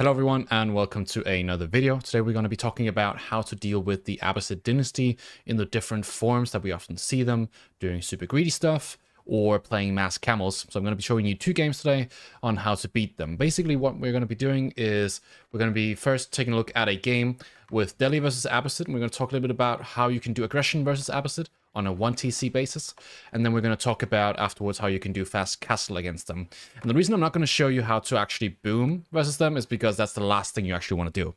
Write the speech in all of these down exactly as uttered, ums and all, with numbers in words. Hello everyone and welcome to another video. Today we're going to be talking about how to deal with the Abbasid dynasty in the different forms that we often see them, doing super greedy stuff or playing mass camels. So I'm going to be showing you two games today on how to beat them. Basically what we're going to be doing is we're going to be first taking a look at a game with Delhi versus Abbasid, and we're going to talk a little bit about how you can do aggression versus Abbasid on a one T C basis, and then we're going to talk about afterwards how you can do fast castle against them. And the reason I'm not going to show you how to actually boom versus them is because that's the last thing you actually want to do.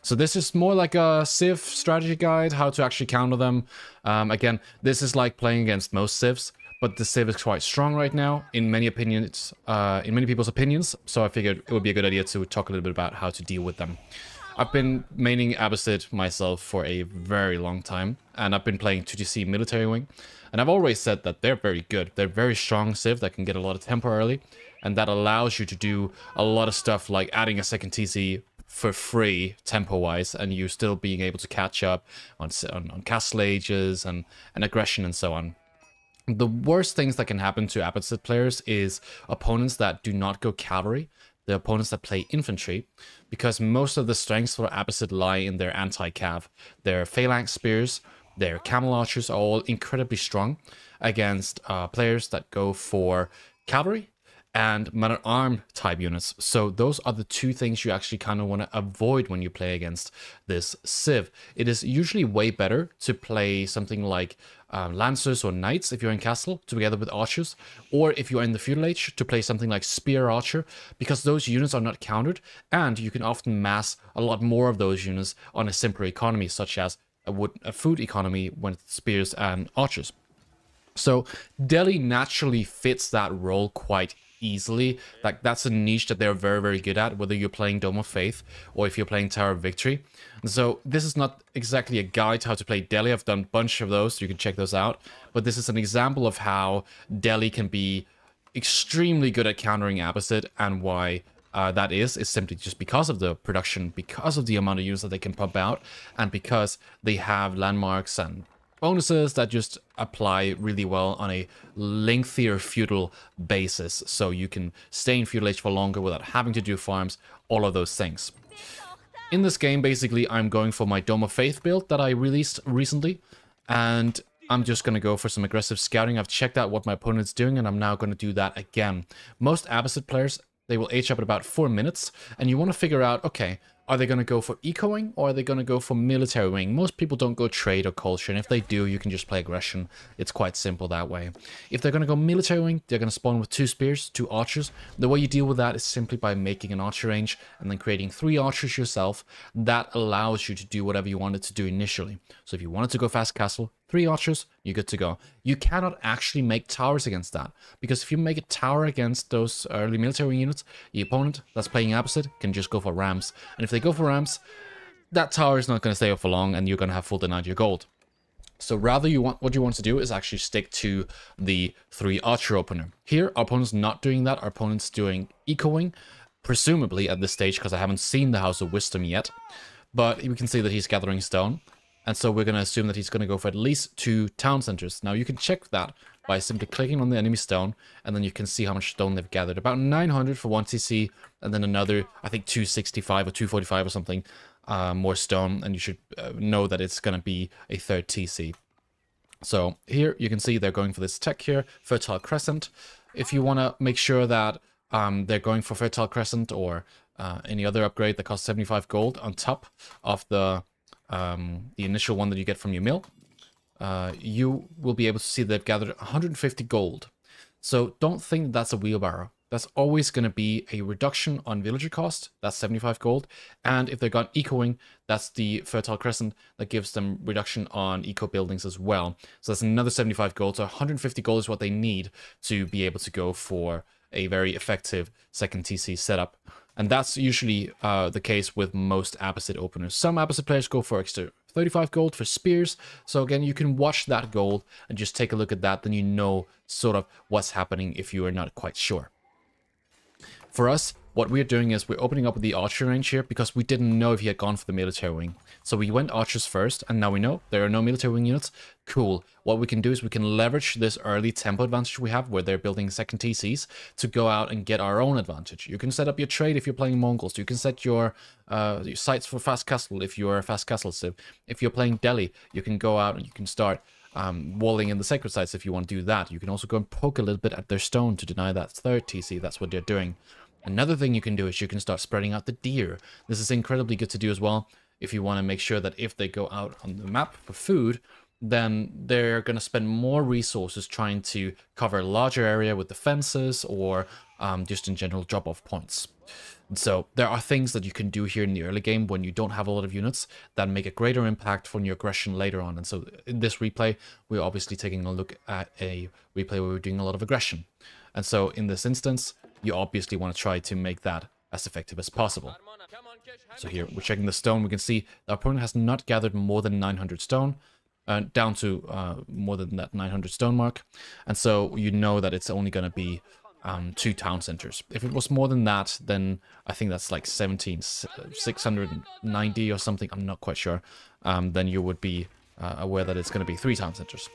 So this is more like a Civ strategy guide, how to actually counter them. Um, again, this is like playing against most Civs, but the Civ is quite strong right now in many opinions, uh, in many people's opinions. So I figured it would be a good idea to talk a little bit about how to deal with them. I've been maining Abbasid myself for a very long time, and I've been playing two T C military wing, and I've always said that they're very good. They're very strong Civ that can get a lot of tempo early, and that allows you to do a lot of stuff like adding a second T C for free tempo-wise, and you still being able to catch up on, on, on castle ages and, and aggression and so on. The worst things that can happen to Abbasid players is opponents that do not go cavalry, the opponents that play infantry, because most of the strengths for Abbasid lie in their anti-cav. Their phalanx spears, their camel archers are all incredibly strong against uh, players that go for cavalry and man-at-arm type units. So those are the two things you actually kind of want to avoid when you play against this Civ. It is usually way better to play something like uh, Lancers or Knights if you're in Castle, together with Archers, or if you're in the Feudal Age, to play something like Spear Archer, because those units are not countered, and you can often mass a lot more of those units on a simpler economy, such as a, wood, a food economy with Spears and Archers. So Delhi naturally fits that role quite easily. Like, that's a niche that they're very very good at, whether you're playing Dome of Faith or if you're playing Tower of Victory. And so this is not exactly a guide to how to play Delhi. I've done a bunch of those, so you can check those out, but this is an example of how Delhi can be extremely good at countering Abbasid, and why uh, that is is simply just because of the production, because of the amount of units that they can pump out, and because they have landmarks and bonuses that just apply really well on a lengthier feudal basis, so you can stay in feudal age for longer without having to do farms, all of those things. In this game, basically, I'm going for my Dome of Faith build that I released recently, and I'm just going to go for some aggressive scouting. I've checked out what my opponent's doing, and I'm now going to do that again. Most Abbasid players, they will age up at about four minutes, and you want to figure out, okay, are they going to go for eco wing or are they going to go for military wing? Most people don't go trade or culture, and if they do, you can just play aggression. It's quite simple that way. If they're going to go military wing, they're going to spawn with two spears, two archers. The way you deal with that is simply by making an archer range and then creating three archers yourself. That allows you to do whatever you wanted to do initially. So if you wanted to go fast castle, three archers, you're good to go. You cannot actually make towers against that, because if you make a tower against those early military units, the opponent that's playing Abbasid can just go for rams. And if they go for rams, that tower is not going to stay up for long, and you're going to have full denied your gold. So rather, you want what you want to do is actually stick to the three archer opener. Here, our opponent's not doing that. Our opponent's doing ecoing, presumably at this stage, because I haven't seen the House of Wisdom yet. But we can see that he's gathering stone. And so we're going to assume that he's going to go for at least two town centers. Now you can check that by simply clicking on the enemy stone, and then you can see how much stone they've gathered. About nine hundred for one T C, and then another, I think two sixty-five or two forty-five or something, uh, more stone. And you should uh, know that it's going to be a third T C. So here you can see they're going for this tech here, Fertile Crescent. If you want to make sure that um, they're going for Fertile Crescent or uh, any other upgrade that costs seventy-five gold on top of the... Um, the initial one that you get from your mill, uh, you will be able to see they've gathered one hundred fifty gold. So don't think that's a wheelbarrow. That's always going to be a reduction on villager cost. That's seventy-five gold. And if they've got ecoing, that's the Fertile Crescent that gives them reduction on eco buildings as well. So that's another seventy-five gold. So one hundred fifty gold is what they need to be able to go for a very effective second T C setup. And that's usually uh, the case with most Abbasid openers. Some Abbasid players go for extra thirty-five gold for spears. So again, you can watch that gold and just take a look at that. Then you know sort of what's happening if you are not quite sure. For us, What we're doing is we're opening up with the archer range here because we didn't know if he had gone for the military wing. So we went archers first, and now we know there are no military wing units. Cool. What we can do is we can leverage this early tempo advantage we have where they're building second T Cs to go out and get our own advantage. You can set up your trade if you're playing Mongols. You can set your, uh, your sites for fast castle if you're a fast castle civ. If you're playing Delhi, you can go out and you can start Um, walling in the sacred sites if you want to do that. You can also go and poke a little bit at their stone to deny that third T C. That's what they're doing. Another thing you can do is you can start spreading out the deer. This is incredibly good to do as well if you want to make sure that if they go out on the map for food, then they're going to spend more resources trying to cover a larger area with the fences or um, just in general drop-off points. So there are things that you can do here in the early game when you don't have a lot of units that make a greater impact on your aggression later on. And so in this replay, we're obviously taking a look at a replay where we're doing a lot of aggression. And so in this instance, you obviously want to try to make that as effective as possible. So here we're checking the stone. We can see the opponent has not gathered more than nine hundred stone. Uh, down to uh, more than that nine hundred stone mark. And so you know that it's only going to be Um, two town centers. If it was more than that, then I think that's like seventeen six ninety or something, I'm not quite sure, um, then you would be uh, aware that it's going to be three town centers.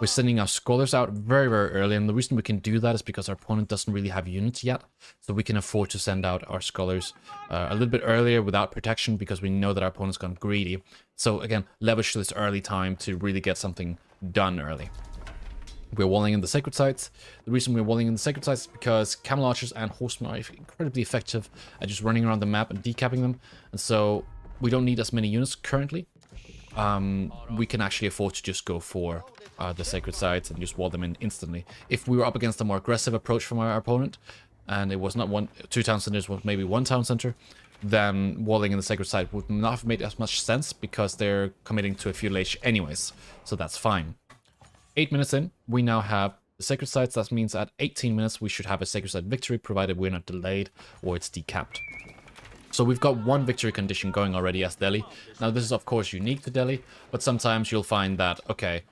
We're sending our scholars out very, very early, and the reason we can do that is because our opponent doesn't really have units yet, so we can afford to send out our scholars uh, a little bit earlier without protection because we know that our opponent's gone greedy. So again, leverage this early time to really get something done early. We're walling in the sacred sites. The reason we're walling in the sacred sites is because camel archers and horsemen are incredibly effective at just running around the map and decapping them. And so we don't need as many units currently. Um, we can actually afford to just go for uh, the sacred sites and just wall them in instantly. If we were up against a more aggressive approach from our opponent, and it was not one, two town centers, was maybe one town center, then walling in the sacred site would not have made as much sense because they're committing to a feudalage anyways. So that's fine. Eight minutes in, we now have the sacred sites. That means at eighteen minutes, we should have a sacred site victory, provided we're not delayed or it's decapped. So we've got one victory condition going already as Delhi. Now, this is, of course, unique to Delhi, but sometimes you'll find that, okay,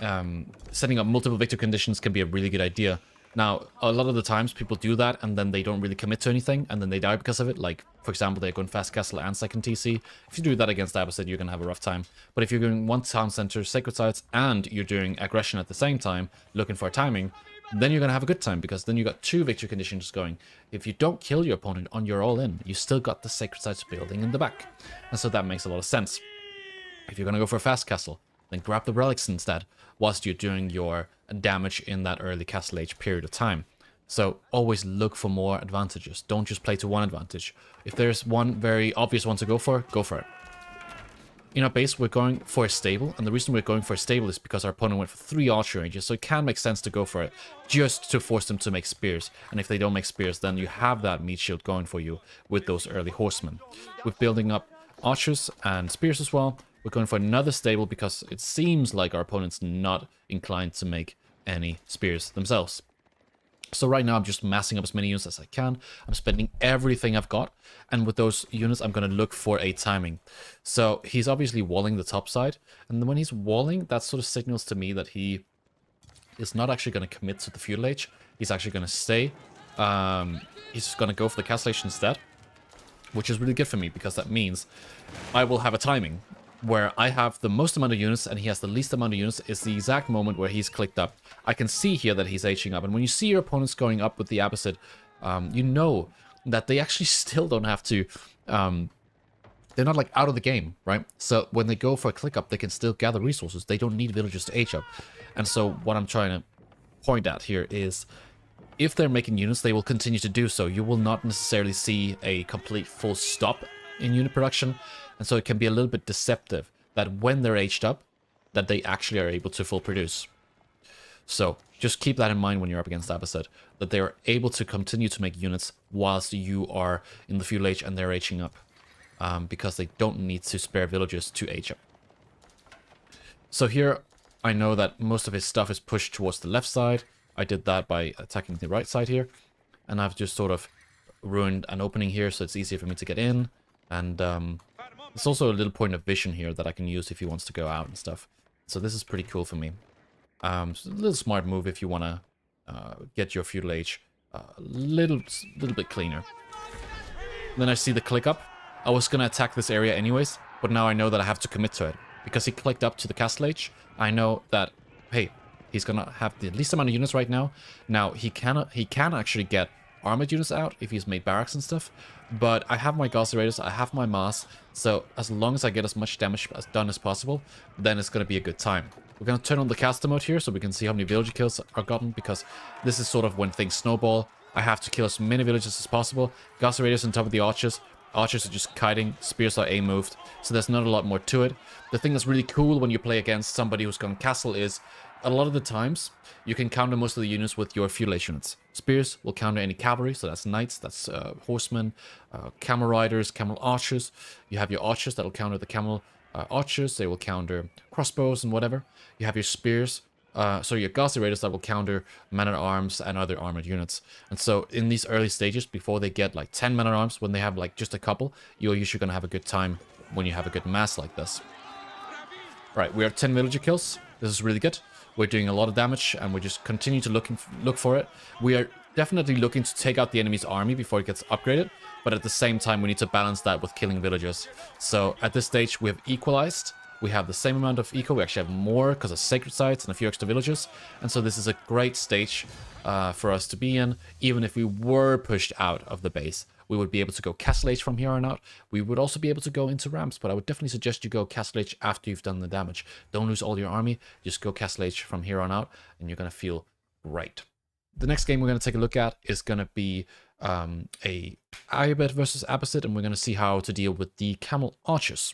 um, setting up multiple victory conditions can be a really good idea. Now, a lot of the times people do that and then they don't really commit to anything and then they die because of it. Like, for example, they're going fast castle and second T C. If you do that against Abbasid, you're going to have a rough time. But if you're going one town center, sacred sites, and you're doing aggression at the same time, looking for timing, then you're going to have a good time because then you got two victory conditions going. If you don't kill your opponent on your all-in, you still got the sacred sites building in the back. And so that makes a lot of sense. If you're going to go for a fast castle, then grab the relics instead whilst you're doing your damage in that early castle age period of time. So always look for more advantages. Don't just play to one advantage. If there's one very obvious one to go for, go for it. In our base, we're going for a stable, and the reason we're going for a stable is because our opponent went for three archer ranges, so it can make sense to go for it just to force them to make spears. And if they don't make spears, then you have that meat shield going for you with those early horsemen. We're building up archers and spears as well. We're going for another stable because it seems like our opponent's not inclined to make any spears themselves. So right now I'm just massing up as many units as I can. I'm spending everything I've got, and with those units I'm going to look for a timing. So he's obviously walling the top side, and when he's walling, that sort of signals to me that he is not actually going to commit to the feudal age. He's actually going to stay. Um, he's going to go for the castle age instead, which is really good for me because that means I will have a timing where I have the most amount of units and he has the least amount of units. Is the exact moment where he's clicked up. I can see here that he's aging up, and when you see your opponents going up with the Abbasid, um, you know that they actually still don't have to, um, they're not like out of the game, right? So when they go for a click up, they can still gather resources. They don't need villagers to age up. And so what I'm trying to point at here is, if they're making units, they will continue to do so. You will not necessarily see a complete full stop in unit production. And so it can be a little bit deceptive that when they're aged up, that they actually are able to full produce. So just keep that in mind when you're up against Abbasid, that they are able to continue to make units whilst you are in the feudal age and they're aging up, um, because they don't need to spare villagers to age up. So here I know that most of his stuff is pushed towards the left side. I did that by attacking the right side here, and I've just sort of ruined an opening here, so it's easier for me to get in. And um, there's also a little point of vision here that I can use if he wants to go out and stuff. So this is pretty cool for me. Um, so a little smart move if you want to uh, get your feudal age a little, little bit cleaner. Then I see the click up. I was going to attack this area anyways, but now I know that I have to commit to it. Because he clicked up to the castle age, I know that, hey, he's going to have the least amount of units right now. Now, he cannot, he can actually get armored units out if he's made barracks and stuff. But I have my Ghazi Raiders, I have my mass. So as long as I get as much damage as done as possible, then it's going to be a good time. We're going to turn on the caster mode here so we can see how many villager kills are gotten, because this is sort of when things snowball. I have to kill as many villagers as possible. Ghazi Raiders on top of the archers. Archers are just kiting, spears are A-moved, so there's not a lot more to it. The thing that's really cool when you play against somebody who's gone castle is, a lot of the times, you can counter most of the units with your fuelage units. Spears will counter any cavalry, so that's knights, that's uh, horsemen, uh, camel riders, camel archers. You have your archers that'll counter the camel uh, archers, they will counter crossbows and whatever. You have your spears, uh, so your Ghazi Raiders that will counter men-at-arms and other armored units. And so in these early stages, before they get like ten men-at-arms, when they have like just a couple, you're usually going to have a good time when you have a good mass like this. Right, we are ten villager kills. This is really good. We're doing a lot of damage, and we just continue to look, look for it. We are definitely looking to take out the enemy's army before it gets upgraded, but at the same time, we need to balance that with killing villagers. So at this stage, we have equalized. We have the same amount of eco. We actually have more because of sacred sites and a few extra villagers. And so this is a great stage uh, for us to be in. Even if we were pushed out of the base, we would be able to go castle age from here on out. We would also be able to go into ramps, but I would definitely suggest you go castle age after you've done the damage. Don't lose all your army, just go castle age from here on out, and you're going to feel great. The next game we're going to take a look at is going to be um, a Ayubid versus Abbasid, and we're going to see how to deal with the camel archers.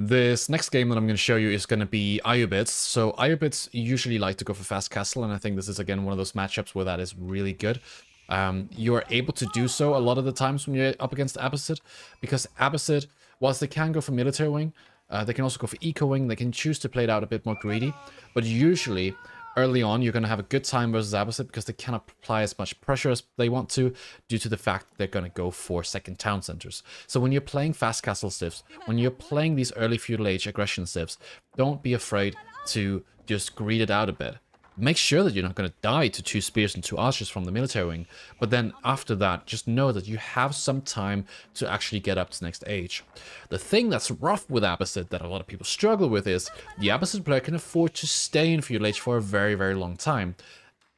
This next game that I'm going to show you is going to be Ayubids. So Ayubids usually like to go for fast castle, and I think this is again one of those matchups where that is really good. Um, you are able to do so a lot of the times when you're up against Abbasid, because Abbasid, whilst they can go for military wing, uh, they can also go for eco wing, they can choose to play it out a bit more greedy, but usually early on you're going to have a good time versus Abbasid because they cannot apply as much pressure as they want to due to the fact that they're going to go for second town centers. So when you're playing fast castle civs, when you're playing these early feudal age aggression civs, don't be afraid to just greed it out a bit. Make sure that you're not going to die to two spears and two archers from the military wing. But then after that, just know that you have some time to actually get up to next age. The thing that's rough with Abbasid that a lot of people struggle with is the Abbasid player can afford to stay in feudal age for a very, very long time.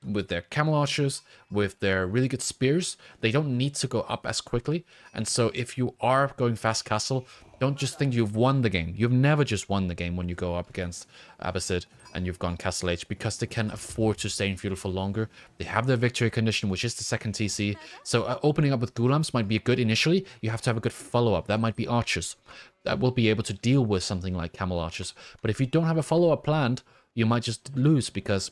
With their camel archers, with their really good spears, they don't need to go up as quickly. And so if you are going fast castle, don't just think you've won the game. You've never just won the game when you go up against Abbasid and you've gone castle age, because they can afford to stay in feudal for longer. They have their victory condition, which is the second T C. So uh, opening up with Ghulams might be good initially. You have to have a good follow-up. That might be archers. That will be able to deal with something like camel archers. But if you don't have a follow-up planned, you might just lose because,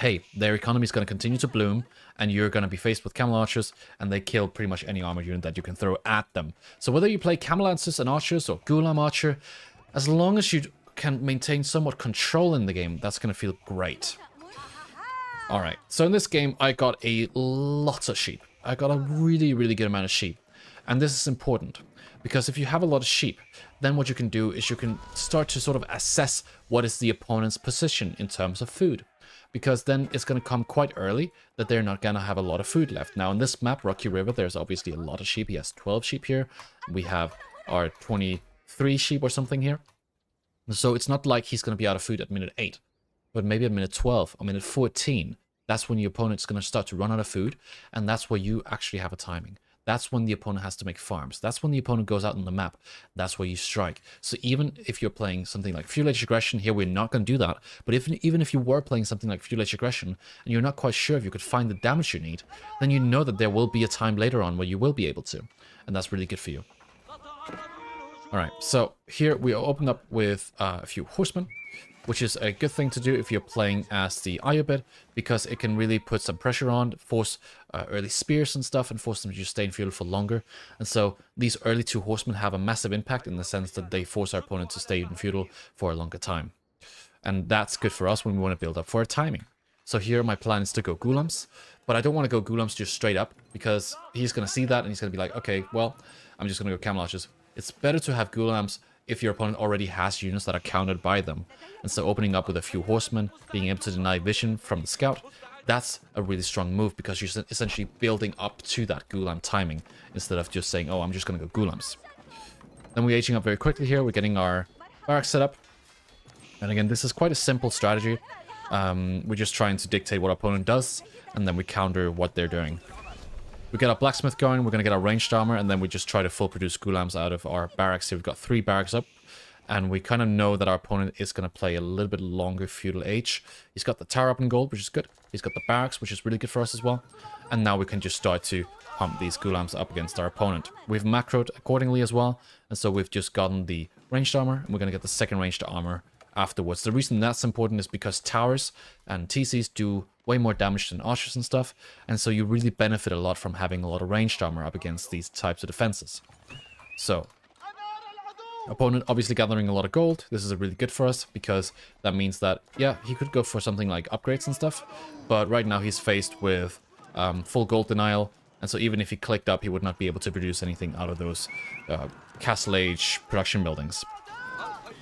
hey, their economy is going to continue to bloom, and you're going to be faced with camel archers, and they kill pretty much any armored unit that you can throw at them. So whether you play camel archers and archers or Ghulam archer, as long as you can maintain somewhat control in the game, that's going to feel great. All right, so in this game, I got a lot of sheep. I got a really, really good amount of sheep. And this is important, because if you have a lot of sheep, then what you can do is you can start to sort of assess what is the opponent's position in terms of food. Because then it's going to come quite early that they're not going to have a lot of food left. Now, in this map, Rocky River, there's obviously a lot of sheep. He has twelve sheep here. We have our twenty-three sheep or something here. So it's not like he's going to be out of food at minute eight, but maybe at minute twelve or minute fourteen. That's when your opponent's going to start to run out of food, and that's where you actually have a timing. That's when the opponent has to make farms. That's when the opponent goes out on the map. That's where you strike. So even if you're playing something like feudal age aggression, here we're not going to do that. But if, even if you were playing something like feudal age aggression and you're not quite sure if you could find the damage you need, then you know that there will be a time later on where you will be able to. And that's really good for you. All right, so here we are opened up with uh, a few horsemen, which is a good thing to do if you're playing as the Ayubid, because it can really put some pressure on, force uh, early spears and stuff, and force them to stay in feudal for longer. And so these early two horsemen have a massive impact in the sense that they force our opponent to stay in feudal for a longer time. And that's good for us when we want to build up for our timing. So here my plan is to go Ghulams, but I don't want to go Ghulams just straight up, because he's going to see that and he's going to be like, okay, well, I'm just going to go camel archers. It's better to have Ghulams if your opponent already has units that are countered by them. And so opening up with a few horsemen, being able to deny vision from the scout, That's a really strong move because you're essentially building up to that Ghulam timing instead of just saying, oh, I'm just going to go Ghulams. Then we're aging up very quickly here. We're getting our barracks set up. And again, this is quite a simple strategy. Um, we're just trying to dictate what our opponent does, and then we counter what they're doing. We get our blacksmith going. We're going to get our ranged armor, and then we just try to full produce Ghulams out of our barracks here. We've got three barracks up. And we kind of know that our opponent is going to play a little bit longer feudal age. He's got the tower up in gold, which is good. He's got the barracks, which is really good for us as well. And now we can just start to pump these Ghulams up against our opponent. We've macroed accordingly as well. And so we've just gotten the ranged armor. And we're going to get the second ranged armor afterwards. The reason that's important is because towers and T Cs do way more damage than archers and stuff. And so you really benefit a lot from having a lot of ranged armor up against these types of defenses. So... opponent obviously gathering a lot of gold. This is really good for us because that means that, yeah, he could go for something like upgrades and stuff, but right now he's faced with um, full gold denial, and so even if he clicked up, he would not be able to produce anything out of those uh, castle age production buildings.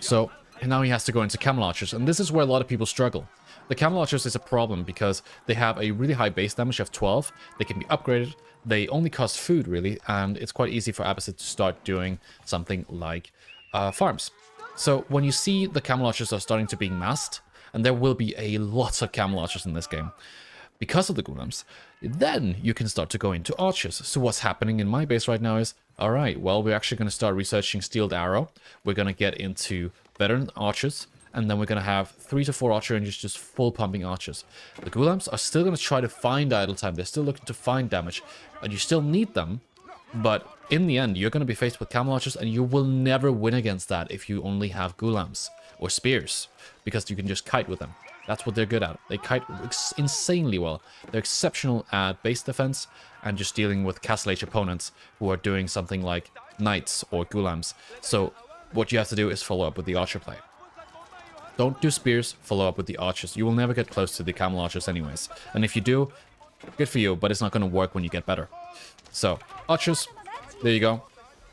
So now he has to go into camel archers, and this is where a lot of people struggle. The camel archers is a problem because they have a really high base damage of twelve. They can be upgraded. They only cost food, really, and it's quite easy for Abbasid to start doing something like uh, farms. So when you see the camel archers are starting to be massed, and there will be a lot of camel archers in this game because of the Ghulams, then you can start to go into archers. So what's happening in my base right now is, all right, well, we're actually going to start researching Steeled Arrow. We're going to get into veteran archers. And then we're going to have three to four archer ranges, just full pumping archers. The Ghulams are still going to try to find idle time. They're still looking to find damage. And you still need them. But in the end, you're going to be faced with camel archers. And you will never win against that if you only have Ghulams or spears. Because you can just kite with them. That's what they're good at. They kite insanely well. They're exceptional at base defense. And just dealing with castle age opponents who are doing something like knights or Ghulams. So what you have to do is follow up with the archer play. Don't do spears, follow up with the archers. You will never get close to the camel archers anyways. And if you do, good for you, but it's not going to work when you get better. So, archers, there you go.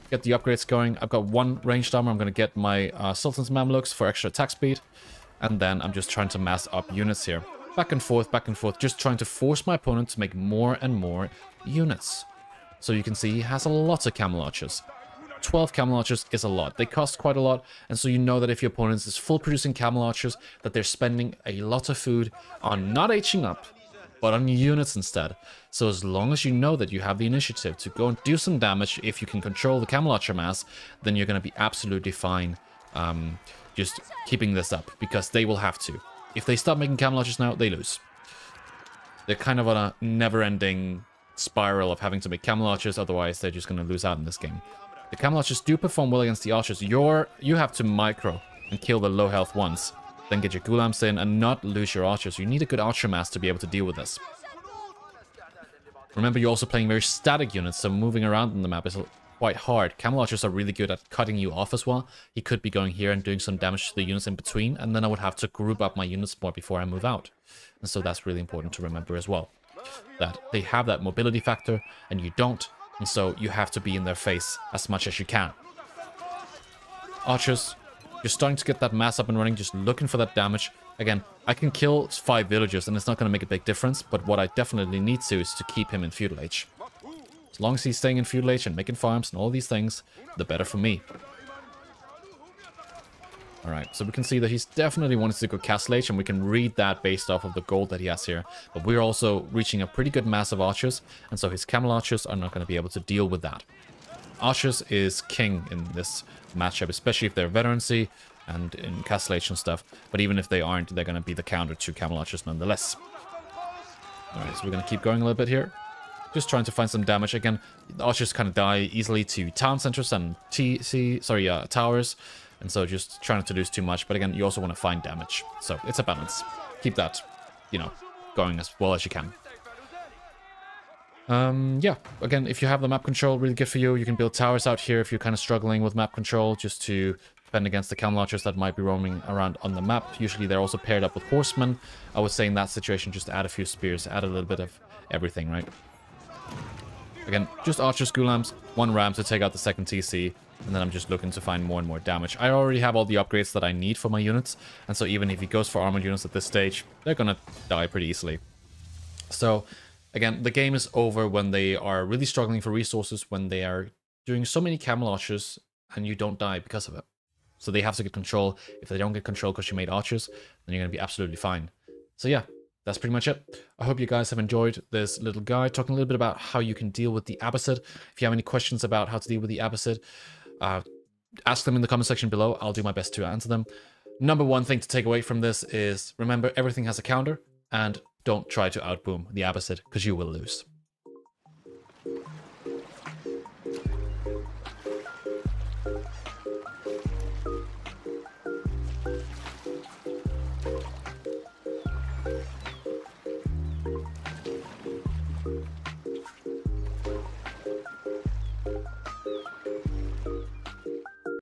Get the upgrades going. I've got one ranged armor. I'm going to get my uh, Sultan's Mamluks for extra attack speed. And then I'm just trying to mass up units here. Back and forth, back and forth. Just trying to force my opponent to make more and more units. So you can see he has a lot of camel archers. twelve camel archers is a lot. They cost quite a lot, and so you know that if your opponent is full producing camel archers, that they're spending a lot of food on not aging up, but on units instead. So as long as you know that you have the initiative to go and do some damage, if you can control the camel archer mass, then you're going to be absolutely fine um, just keeping this up, because they will have to. If they stop making camel archers now, they lose. They're kind of on a never-ending spiral of having to make camel archers, otherwise they're just going to lose out in this game. The camel archers do perform well against the archers. You're, you have to micro and kill the low health ones. Then get your Ghulams in and not lose your archers. You need a good archer mass to be able to deal with this. Remember, you're also playing very static units, so moving around on the map is quite hard. Camel archers are really good at cutting you off as well. He could be going here and doing some damage to the units in between, and then I would have to group up my units more before I move out. And so that's really important to remember as well, that they have that mobility factor and you don't. And so you have to be in their face as much as you can. Archers, you're starting to get that mass up and running, just looking for that damage. Again, I can kill five villagers and it's not going to make a big difference, but what I definitely need to is to keep him in feudal age. As long as he's staying in feudal age and making farms and all these things, the better for me. Alright, so we can see that he's definitely wanted to go castle age, and we can read that based off of the gold that he has here. But we're also reaching a pretty good mass of archers, and so his camel archers are not going to be able to deal with that. Archers is king in this matchup, especially if they're veterancy and in castle age and stuff. But even if they aren't, they're going to be the counter to camel archers nonetheless. Alright, so we're going to keep going a little bit here. Just trying to find some damage. Again, the archers kind of die easily to town centers and T C, sorry, uh, towers. And so just trying not to lose too much. But again, you also want to find damage. So it's a balance. Keep that, you know, going as well as you can. Um, yeah, again, if you have the map control, really good for you. You can build towers out here if you're kind of struggling with map control, just to defend against the camel archers that might be roaming around on the map. Usually they're also paired up with horsemen. I would say in that situation, just add a few spears, add a little bit of everything, right? Again, just archers, Ghulams, one ram to take out the second T C, and then I'm just looking to find more and more damage. I already have all the upgrades that I need for my units, and so even if he goes for armored units at this stage, they're gonna die pretty easily. So again, the game is over when they are really struggling for resources, when they are doing so many camel archers and you don't die because of it. So they have to get control. If they don't get control because you made archers, then you're going to be absolutely fine. So yeah, that's pretty much it. I hope you guys have enjoyed this little guide, talking a little bit about how you can deal with the Abbasid. If you have any questions about how to deal with the Abbasid, uh, ask them in the comment section below. I'll do my best to answer them. Number one thing to take away from this is remember everything has a counter, and don't try to outboom the Abbasid because you will lose.